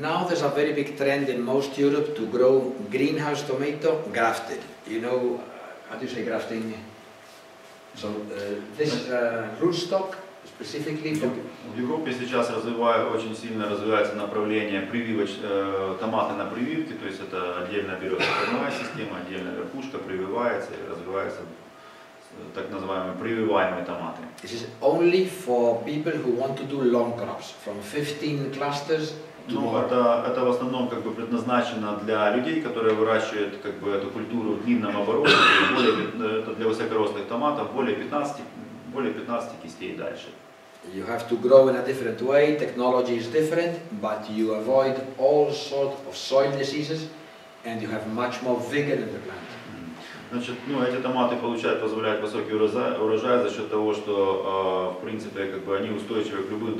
Now there's a very big trend in most Europe to grow greenhouse tomato grafted. You know, how do you say grafting? So this rootstock specifically. В Европе сейчас очень сильно развивается направление томаты на прививке, то есть это отдельно берется корневая система, отдельно верхушка прививается и развивается. Так называемые прививаемые томаты. This is only for people who want to do long crops, from 15 clusters. Это в основном предназначено для людей, которые выращивают эту культуру в длинном обороте, это для высокоростных томатов более 15 кистей и дальше. You have to grow in a different way. Technology is different, but you avoid all sorts of soil diseases, and you have much more vigor in the plant. Значит, эти томаты позволяют высокий урожай за счет того, что в принципе они устойчивы к любым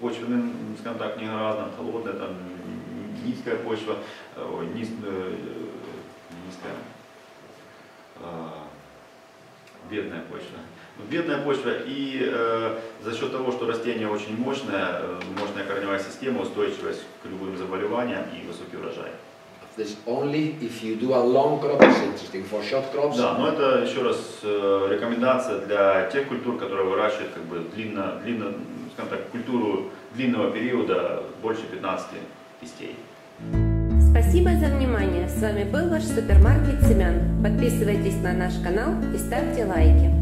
почвенным, скажем так, негараздам, холодная, низкая почва, бедная почва. Бедная почва, и за счет того, что растение очень мощное, мощная корневая система, устойчивость к любым заболеваниям и высокий урожай. This only if you do a long crop is interesting for short crops. Да, но это еще раз рекомендация для тех культур, которые выращивают культуру длинного периода больше 15 кистей. Спасибо за внимание. С вами был ваш супермаркет семян. Подписывайтесь на наш канал и ставьте лайки.